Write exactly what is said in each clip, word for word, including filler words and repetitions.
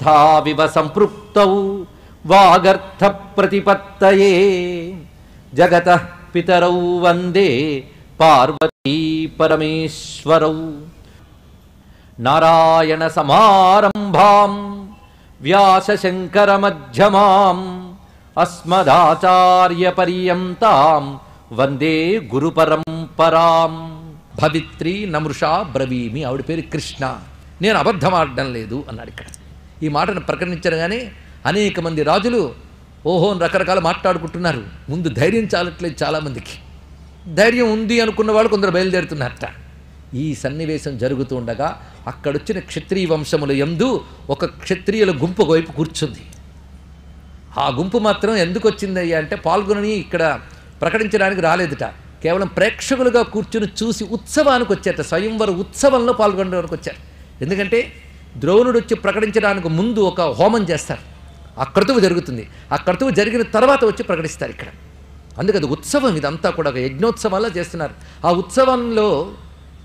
अर्थाविव संपृक्तौ वागर्थ प्रतिपत्तये जगतः पितरौ वंदे पार्वती परमेश्वरौ नारायण समारंभां व्यास शंकर मध्यमां अस्मदाचार्य पर्यंतां वंदे गुरु परंपरां భవిత్రి నమృష బ్రవీమి. ఆవిడ పేరు కృష్ణ. నేను అబద్ధం ఆడడం లేదు అన్నాడు. ఇక్కడ ఈ మాటను ప్రకటించగానే అనేక మంది రాజులు ఓహో రకరకాల మాట్లాడుకుంటున్నారు. ముందు ధైర్యం చాలట్లేదు. చాలామందికి ధైర్యం ఉంది అనుకున్న వాళ్ళు కొందరు బయలుదేరుతున్నారట. ఈ సన్నివేశం జరుగుతూ ఉండగా అక్కడొచ్చిన క్షత్రియ వంశముల యందు ఒక క్షత్రియుల గుంపు వైపు కూర్చుంది. ఆ గుంపు మాత్రం ఎందుకు వచ్చిందయ్యా అంటే పాల్గొనని ఇక్కడ ప్రకటించడానికి రాలేదుట. కేవలం ప్రేక్షకులుగా కూర్చుని చూసి ఉత్సవానికి వచ్చారట. స్వయంవర ఉత్సవంలో పాల్గొనడానికి వచ్చారు. ఎందుకంటే ద్రోణుడు వచ్చి ప్రకటించడానికి ముందు ఒక హోమం చేస్తారు. అక్కడతో జరుగుతుంది. అక్కడతో జరిగిన తర్వాత వచ్చి ప్రకటిస్తారు ఇక్కడ. అందుకది ఉత్సవం. ఇదంతా కూడా ఒక యజ్ఞోత్సవాల్లో చేస్తున్నారు. ఆ ఉత్సవంలో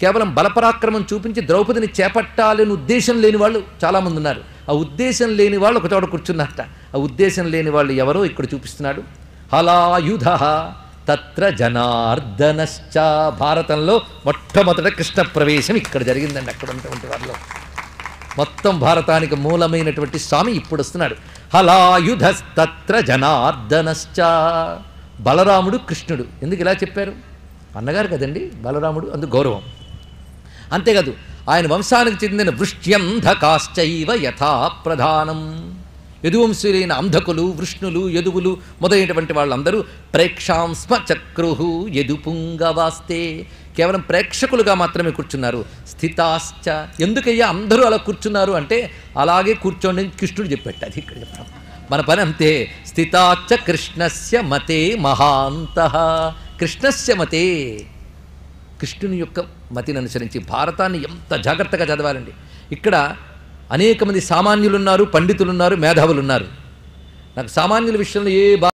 కేవలం బలపరాక్రమం చూపించి ద్రౌపదిని చేపట్టాలని ఉద్దేశం లేని వాళ్ళు చాలామంది ఉన్నారు. ఆ ఉద్దేశం లేని వాళ్ళు ఒకచోట కూర్చున్నారట. ఆ ఉద్దేశం లేని వాళ్ళు ఎవరో ఇక్కడ చూపిస్తున్నాడు. హలాయుధ తత్ర జనార్దనశ్చ. భారతంలో మొట్టమొదట కృష్ణ ప్రవేశం ఇక్కడ జరిగిందండి. అక్కడ ఉన్నటువంటి వారిలో మొత్తం భారతానికి మూలమైనటువంటి స్వామి ఇప్పుడు వస్తున్నాడు. హలాయుధ తత్ర జనార్దనశ్చ. బలరాముడు కృష్ణుడు ఎందుకు ఇలా చెప్పారు? అన్నగారు కదండి బలరాముడు, అందుకు గౌరవం. అంతేకాదు ఆయన వంశానికి చెందిన వృష్ట్యంధకాశ్చైవ యథా ప్రధానం. యదువంశీలైన అంధకులు, వృష్ణులు, యదువులు మొదలైనటువంటి వాళ్ళందరూ ప్రేక్షాంస్మ చక్రుహు యదుపుంగవాస్తే కేవలం ప్రేక్షకులుగా మాత్రమే కూర్చున్నారు. స్థితాశ్చ. ఎందుకయ్యా అందరూ అలా కూర్చున్నారు అంటే అలాగే కూర్చోండి కృష్ణుడు చెప్పాడు. అది ఇక్కడ చెప్పడం మన పని అంతే. స్థితాశ్చ కృష్ణస్య మతే మహాంతః. కృష్ణస్య మతే, కృష్ణుని యొక్క మతిని అనుసరించి. భారతాన్ని ఎంత జాగ్రత్తగా చదవాలండి. ఇక్కడ అనేక మంది సామాన్యులున్నారు, పండితులున్నారు, మేధావులున్నారు. నాకు సామాన్యుల విషయంలో ఏ